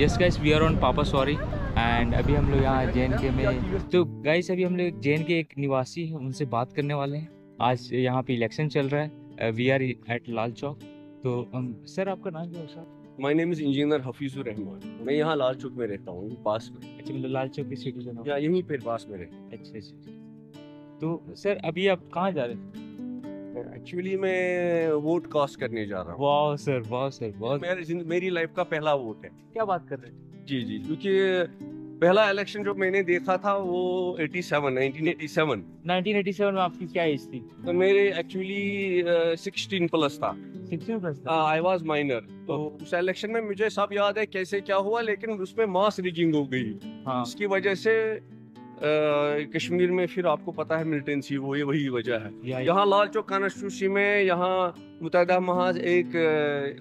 Yes guys, we are on papa sorry and अभी हम लोग यहाँ जे में, तो गाइस अभी हम लोग जे एक निवासी हैं उनसे बात करने वाले हैं। आज यहाँ पे इलेक्शन चल रहा है, we are at Lal Chowk. तो सर आपका नाम क्या है? Sir my name is engineer Hafizur Rahman, मैं यहाँ लाल चौक में रहता हूँ पास में। अच्छा, मतलब लाल चौक के सिटीजन हो? यहीं पर पास में रहते। अच्छा। तो सर अभी आप कहाँ जा रहे हैं? एक्चुअली मैं वोट कास्ट करने जा रहा हूँ। वाह सर, वाह सर, वाह, मेरी लाइफ का पहला वोट है। क्या बात कर रहे हैं? जी जी, क्योंकि पहला इलेक्शन जो मैंने देखा था वो 1987 में आपकी क्या एज थी? तो मेरे एक्चुअली 16 प्लस था। 16 प्लस था? I was minor. तो उस इलेक्शन में मुझे सब याद है कैसे क्या हुआ, लेकिन उसमें मास रिगिंग हो गई। हाँ। इसकी वजह से कश्मीर में फिर आपको पता है मिलिटेंसी, वो ये वही वजह है। यहाँ लाल चौक कांस्टिट्यूंसी में यहाँ मुत्तहिदा महाज एक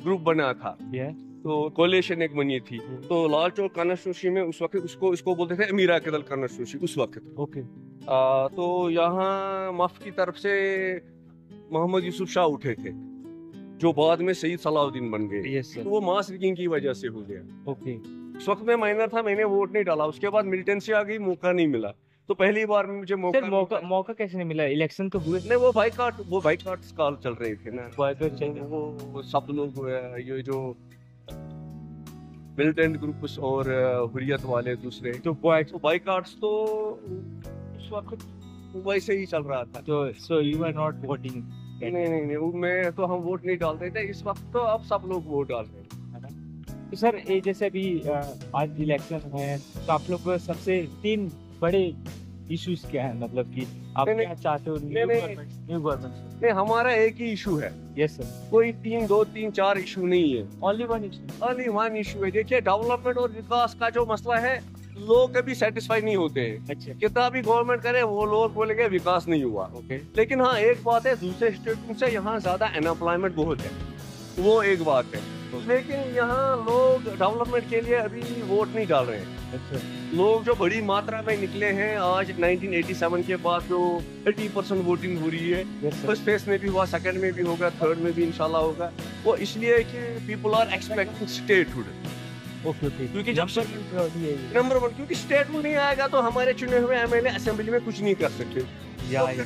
ग्रुप बना था, तो कोलेशन एक बनी थी। तो लाल चौक कांस्टिट्यूंसी में उस वक्त इसको बोलते थे अमीरा कदल कांस्टिट्यूंसी उस वक्त। ओके। तो यहाँ मफ की तरफ से मोहम्मद यूसुफ शाह उठे थे जो बाद में सैयद सलाउद्दीन बन गए। तो वो मास रिगिंग की वजह से हो गया। ओके। उस वक्त मैं माइनर था, मैंने वोट नहीं डाला। उसके बाद मिलिटेंसी आ गई, मौका नहीं मिला। तो पहली बार में मुझे मौका कैसे नहीं मिला? इलेक्शन तो हुए नहीं, वो बाइकआउट कॉल चल रहे थे ना, वो सब लोग ये जो मिलिटेंट ग्रुप्स और हुर्रियत वाले दूसरे, तो बाइकआउट्स तो उस वक्त वैसे ही चल रहा था। तो so you are not voting? नहीं, मैं तो हम वोट नहीं डालते थे इस वक्त, तो अब सब लोग वोट डाल रहे हैं। तो सर ये जैसे अभी आज इलेक्शन है, तो आप लोग सबसे तीन बड़े इश्यूज क्या हैं, मतलब कि आप क्या चाहते हो न्यू गवर्नमेंट? नहीं, हमारा एक ही इशू है। Yes sir. कोई दो तीन चार इशू नहीं है, ओनली वन इशू है। देखिए, डेवलपमेंट और विकास का जो मसला है, लोग कभी सेटिस्फाई नहीं होते हैं। अच्छा। कितना भी गवर्नमेंट करे वो लोग बोलेंगे विकास नहीं हुआ। ओके। लेकिन हाँ, एक बात है, दूसरे स्टेट से यहाँ ज्यादा अनएम्प्लॉयमेंट बहुत है, वो एक बात है। लेकिन यहाँ लोग डेवलपमेंट के लिए अभी वोट नहीं डाल रहे हैं। अच्छा। लोग जो बड़ी मात्रा में निकले हैं आज 1987 के बाद, जो 80% वोटिंग हो रही है, फर्स्ट फेज में भी हुआ, सेकंड में भी होगा, थर्ड में भी इंशाल्लाह होगा। वो इसलिए कि people are expecting statehood. Okay okay. क्योंकि जब से नंबर 1, क्योंकि स्टेटहुड नहीं आएगा तो हमारे चुने हुए एमएलए असेंबली में कुछ नहीं कर सकते,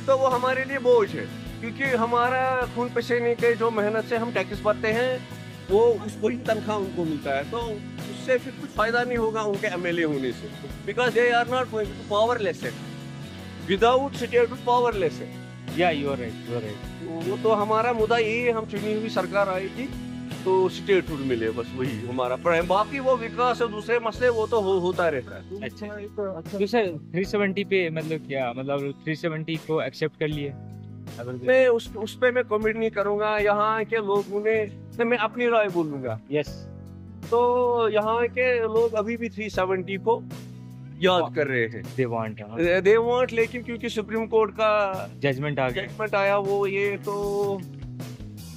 तो वो हमारे लिए बोझ है। क्योंकि हमारा खून पसीने के जो मेहनत से हम टैक्स भरते हैं, वो उसको ही तनख्वाह उनको मिलता है, तो उससे फिर कुछ फायदा नहीं होगा उनके एमएलए होने से, because they are not going to powerless है, विदाउट स्टेट पावरलेस है। या you are right, you are right. वो तो हमारा मुद्दा यही है, हम चुनी हुई सरकार आएगी तो स्टेटहुड मिले, बस वही हमारा। बाकी वो विकास और दूसरे मसले वो तो होता रहता है। अच्छा। तो सर 370 पे मतलब क्या, मतलब 370 को एक्सेप्ट कर लिए? मैं उस पे मैं कमेंट नहीं करूंगा। यहाँ के लोगों ने, मैं अपनी राय बोलूंगा। यस। तो यहाँ के लोग अभी भी 370 को याद कर रहे हैं। दे वांट, लेकिन क्योंकि सुप्रीम कोर्ट का जजमेंट आया, वो ये तो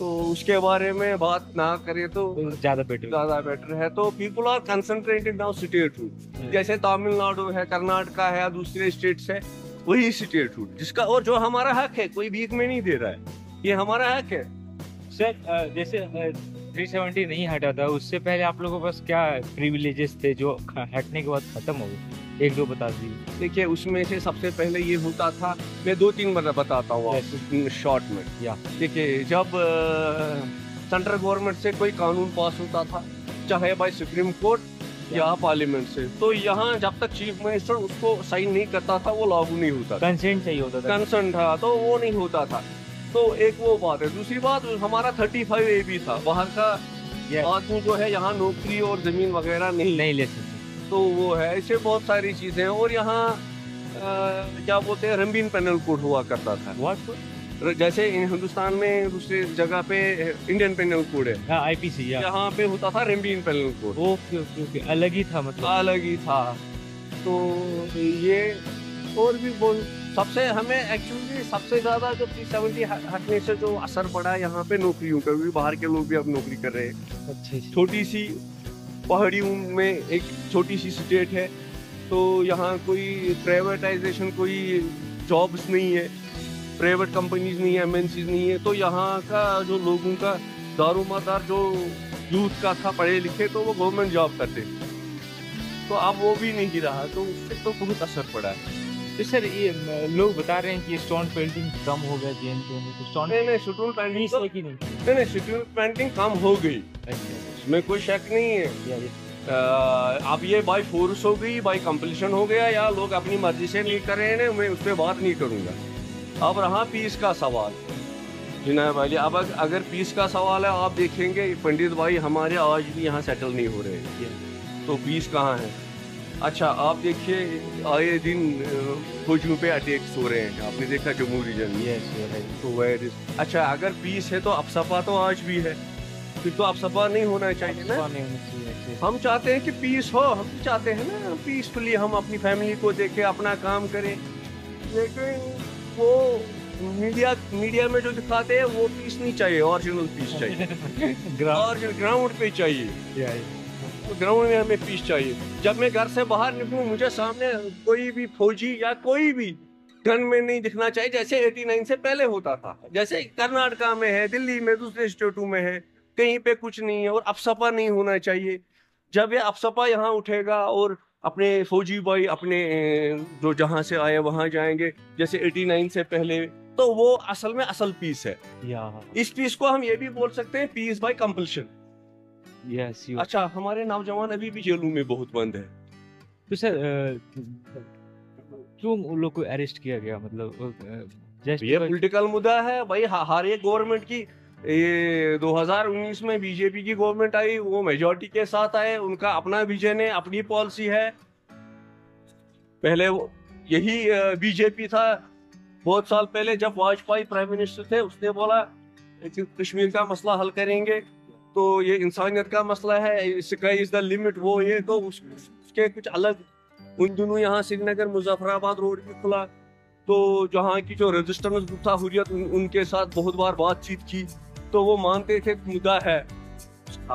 उसके बारे में बात ना करें तो ज्यादा बेटर है। तो people are concentrated now statehood, जैसे तमिलनाडु है, कर्नाटका है, दूसरे स्टेट्स है, वही स्टेटहुड जिसका, और जो हमारा हक है, कोई भीख में नहीं दे रहा है, ये हमारा हक है। सर जैसे 370 नहीं हटा था, उससे पहले आप लोगों के पास क्या प्रिविलेजेस थे जो हटने के बाद खत्म हो गए, एक दो बता दीजिए। देखिए, उसमें से सबसे पहले ये होता था, मैं 2-3 बार बताता हूँ शॉर्ट में। या देखिए, जब सेंट्रल गवर्नमेंट से कोई कानून पास होता था, चाहे बाई सुप्रीम कोर्ट यहाँ पार्लियामेंट से, तो यहाँ जब तक चीफ मिनिस्टर उसको साइन नहीं करता था वो लागू नहीं होता। कंसेंट चाहिए होता था। कंसेंट था तो वो नहीं होता था, तो एक वो बात है। दूसरी बात, हमारा 35A भी था, बाहर का आदमी जो है यहाँ नौकरी और जमीन वगैरह नहीं ले सकते, तो वो है। ऐसे बहुत सारी चीजें। और यहाँ क्या बोलते हैं, रंबीन पैनल कोड हुआ करता था। जैसे हिंदुस्तान में दूसरे जगह पे इंडियन पेनल कोड है, IPC, यहाँ पे होता था रंबीन पेनल कोड। ओके, अलग ही था, मतलब अलग ही था। तो ये और भी बहुत, सबसे हमें एक्चुअली सबसे ज्यादा जो 370 हटने से जो असर पड़ा यहाँ पे नौकरियों का, क्योंकि बाहर के लोग भी अब नौकरी कर रहे हैं। अच्छी छोटी सी पहाड़ियों में एक छोटी सी स्टेट है, तो यहाँ कोई प्राइवेटाइजेशन, कोई जॉब्स नहीं है, प्राइवेट कंपनीज नहीं है, एमएनसीज नहीं है। तो यहाँ का जो लोगों का दारोमदार जो यूथ का था पढ़े लिखे, तो वो गवर्नमेंट जॉब करते, तो अब वो भी नहीं रहा, तो उससे तो बहुत असर पड़ा है। तो सर ये लोग बता रहे हैं कि स्टोन पेंटिंग कम हो गया जे एन के में, तो स्टोन स्टोन पेंटिंग कम हो गई, इसमें कोई शक नहीं है। अब ये बाई फोर्स हो गई, बाई कंपल्शन हो गया, या लोग अपनी मर्जी से नहीं कर रहे हैं, मैं उस पर बात नहीं करूँगा। अब रहा पीस का सवाल जिना भाई, अब अगर पीस का सवाल है, आप देखेंगे पंडित भाई हमारे आज भी यहाँ सेटल नहीं हो रहे, तो पीस कहाँ है। अच्छा आप देखिए आए दिन फौजियों पे अटैक्स हो रहे हैं, आपने देखा जम्मू रीजन में, तो वेयर इज। अच्छा अगर पीस है तो AFSPA तो आज भी है, फिर तो AFSPA नहीं होना चाहिए ना। हम चाहते हैं कि पीस हो, हम चाहते हैं ना पीसफुली हम अपनी फैमिली को देखें, अपना काम करें, लेकिन वो मीडिया में जो दिखाते हैं वो पीस नहीं चाहिए, ओरिजिनल पीस चाहिए, ग्राउंड पे चाहिए, ग्राउंड में हमें पीस चाहिए। जब मैं घर से बाहर निकलूं मुझे सामने कोई भी फौजी या कोई भी गन में नहीं दिखना चाहिए, जैसे 89 से पहले होता था, जैसे कर्नाटका में है, दिल्ली में, दूसरे स्टेटों में है, कहीं पे कुछ नहीं है। और AFSPA नहीं होना चाहिए। जब ये AFSPA यहाँ उठेगा और अपने फौजी भाई अपने जो जहाँ से आए वहाँ जाएंगे, जैसे 89 से पहले, तो वो असल में असल पीस है। इस पीस को हम ये भी बोल सकते हैं पीस बाय कंपल्शन। Yes, अच्छा हमारे नौजवान अभी भी जेलों में बहुत बंद है। तो सर क्यों उन लोग को अरेस्ट किया गया, मतलब ये पॉलिटिकल मुद्दा है भाई। हर एक गवर्नमेंट की, ये 2019 में बीजेपी की गवर्नमेंट आई, वो मेजॉरिटी के साथ आए, उनका अपना विजन है, अपनी पॉलिसी है। पहले यही बीजेपी था, बहुत साल पहले जब वाजपेयी प्राइम मिनिस्टर थे, उसने बोला कश्मीर का मसला हल करेंगे, तो ये इंसानियत का मसला है, स्काई इज द लिमिट, वो ये तो उसके कुछ अलग। उन दोनों यहाँ श्रीनगर मुजफ्फराबाद रोड पे खुला, तो जहाँ की जो रेजिस्टेंस ग्रुप था हुर्रियत, उनके साथ बहुत बार बातचीत की, तो वो मानते थे मुद्दा है।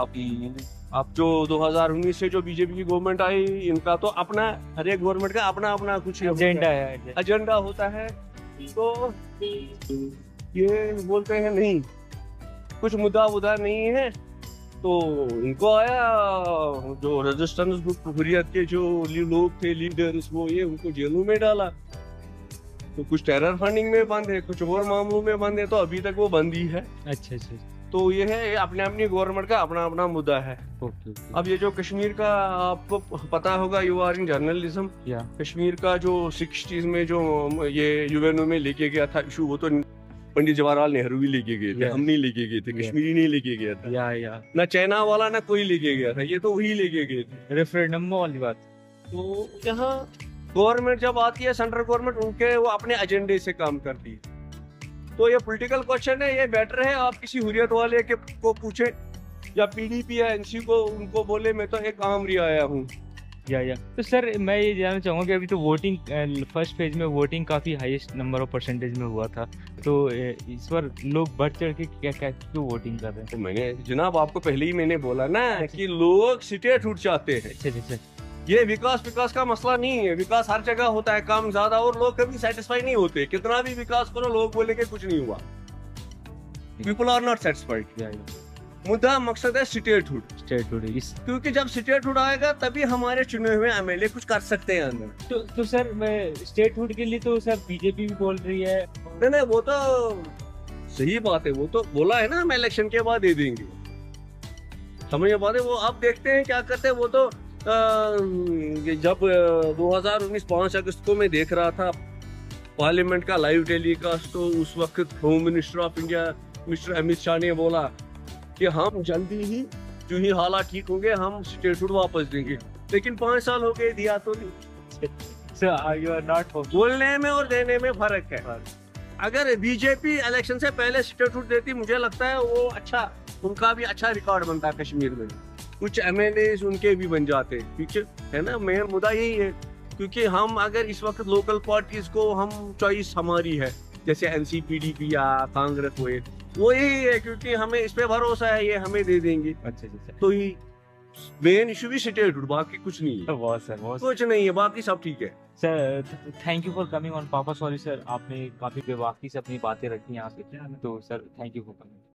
आप जो 2019 से जो बीजेपी की गवर्नमेंट आई, इनका तो अपना, हर एक गवर्नमेंट का अपना अपना कुछ एजेंडा होता है, तो ये बोलते हैं नहीं कुछ मुद्दा उदा नहीं है। तो इनको आया जो रेजिस्टेंस ग्रुप हुर्रियत के जो लोग थे, लीडर्स, वो ये उनको जेलों में डाला, तो कुछ टेरर फंडिंग में बंद है, कुछ और मामलों में बंद है, तो अभी तक वो बंद ही है। अच्छा अच्छा, तो ये है अपने अपनी गवर्नमेंट का अपना अपना मुद्दा है। अब ये जो कश्मीर का, आपको पता होगा, you are in journalism, Kashmir का जो 60s में जो ये यूएनओ में लेके गया था इशू, वो तो पंडित जवाहरलाल नेहरू भी लेके गए थे, हम नहीं लेके गए थे, कश्मीरी नहीं लेके गया था, ना चाइना वाला, ना कोई लेके गया था, ये तो वही लेके गए थे, रेफरेंडम वाली बात। तो यहाँ गवर्नमेंट जब आती है, सेंट्रल गवर्नमेंट, उनके वो अपने एजेंडे से काम करती है। तो ये पॉलिटिकल क्वेश्चन है, ये बेटर है आप किसी हुर्रियत वाले के को पूछे, या PDP या NC को, उनको बोले मैं तो एक आम रिया आया हूँ। या तो सर मैं ये जानना चाहूँगा कि अभी तो वोटिंग फर्स्ट फेज में वोटिंग काफ़ी हाईएस्ट नंबर ऑफ परसेंटेज में हुआ था, तो इस बार लोग बढ़ चढ़ के क्या क्यों वोटिंग कर रहे हैं? मैंने जनाब आपको पहले ही मैंने बोला ना कि लोग स्टेट उठ जाते हैं। अच्छा अच्छा, ये विकास का मसला नहीं है, विकास हर जगह होता है, काम ज्यादा, और लोग कभी सेटिस्फाई नहीं होते, कितना भी विकास करो लोग बोले कि कुछ नहीं हुआ। People are not satisfied. मुद्दा मकसद है स्टेटहुड, क्योंकि जब स्टेटहुड आएगा तभी हमारे चुने हुए MLA कुछ कर सकते हैं अंदर। तो सर मैं स्टेटहुड के लिए तो सर बीजेपी भी बोल रही है। नहीं वो तो सही बात है, वो तो बोला है ना हम इलेक्शन के बाद दे देंगे, समझ बात है। वो आप देखते हैं क्या करते हैं। वो तो जब 2019 5 अगस्त को मैं देख रहा था पार्लियामेंट का लाइव टेलीकास्ट, तो उस वक्त home minister of India mister Amit Shah ने बोला कि हम जल्दी ही जो ही हालात ठीक होंगे हम स्टेटहुड वापस देंगे, लेकिन 5 साल हो गए दिया तो नहीं। सर यू आर नॉट, बोलने में और देने में फर्क है। अगर बीजेपी इलेक्शन से पहले स्टेटहुड देती, मुझे लगता है वो अच्छा, उनका भी अच्छा रिकॉर्ड बनता है कश्मीर में, कुछ MLAs उनके भी बन जाते है ना। मेन मुद्दा यही है, क्योंकि हम अगर इस वक्त लोकल पार्टीज को हम चॉइस हमारी है, जैसे NC PDP या कांग्रेस हुए, वो यही है क्योंकि हमें इस पे भरोसा है, ये हमें दे देंगे। अच्छा अच्छा, तो ये मेन इशू भी स्टेटहुड, बाकी कुछ नहीं है। कुछ नहीं है, बाकी सब ठीक है। Sir thank you for coming on papa sorry. Sir आपने काफी बेवाकफी से अपनी बातें रखी यहाँ पे, तो sir thank you for coming.